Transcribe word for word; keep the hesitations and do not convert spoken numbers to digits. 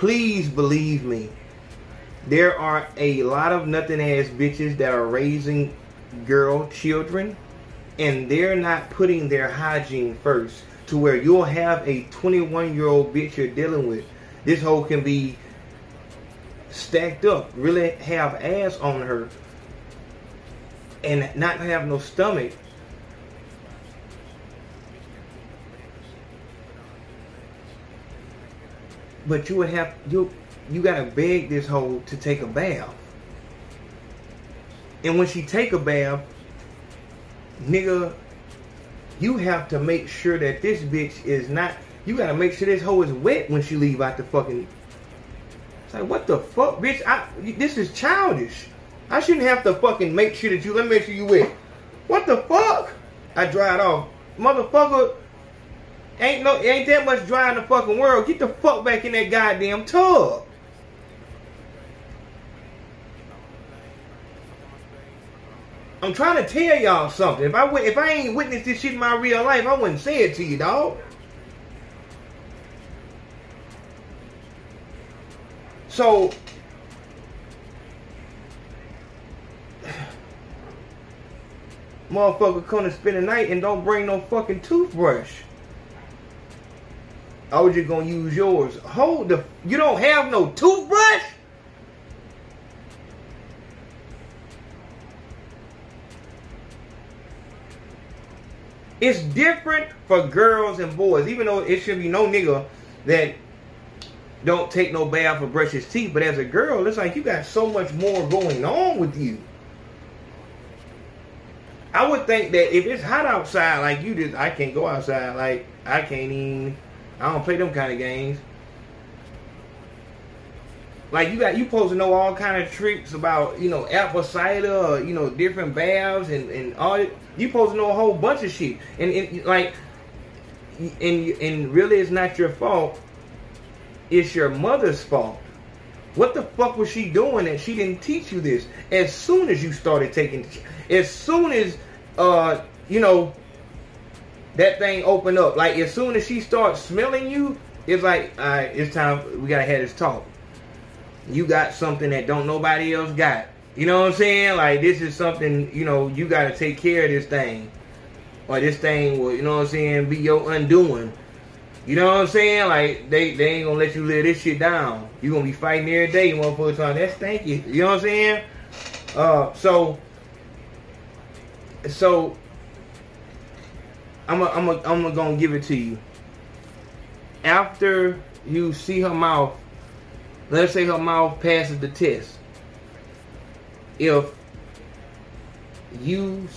please believe me, there are a lot of nothing ass bitches that are raising girl children, and they're not putting their hygiene first, to where you'll have a twenty-one year old bitch you're dealing with. This hoe can be stacked up, really have ass on her, and not have no stomach. But you would have, you you gotta beg this hoe to take a bath. And when she take a bath, nigga, you have to make sure that this bitch is not, you gotta make sure this hoe is wet when she leave out the fucking, it's like, what the fuck, bitch? I, this is childish. I shouldn't have to fucking make sure that you, let me make sure you wet. What the fuck? I dried off. Motherfucker, ain't no, ain't that much dry in the fucking world. Get the fuck back in that goddamn tub. I'm trying to tell y'all something. If I if I ain't witnessed this shit in my real life, I wouldn't say it to you, dog. So motherfucker come to spend the night and don't bring no fucking toothbrush. I was just gonna use yours. Hold the, you don't have no toothbrush? It's different for girls and boys, even though it should be no nigga that don't take no bath or brush his teeth. But as a girl, it's like you got so much more going on with you. I would think that if it's hot outside, like you just, I can't go outside, like I can't even, I don't play them kind of games. Like you got, you supposed to know all kind of tricks about, you know, apple cider, or, you know, different baths and, and all that. You supposed to know a whole bunch of shit. And, and like, and, and really it's not your fault. It's your mother's fault. What the fuck was she doing that she didn't teach you this? As soon as you started taking, as soon as, uh, you know, that thing open up. Like, as soon as she starts smelling you, it's like, all right, it's time, we gotta have this talk. You got something that don't nobody else got. You know what I'm saying? Like, this is something, you know, you gotta take care of this thing. Or this thing will, you know what I'm saying, be your undoing. You know what I'm saying? Like, they, they ain't gonna let you live this shit down. You gonna be fighting every day, motherfucker, time. That's stanky. You know what I'm saying? Uh, so, so, I'm a, I'm a, I'm a gonna give it to you. After you see her mouth, let's say her mouth passes the test. If you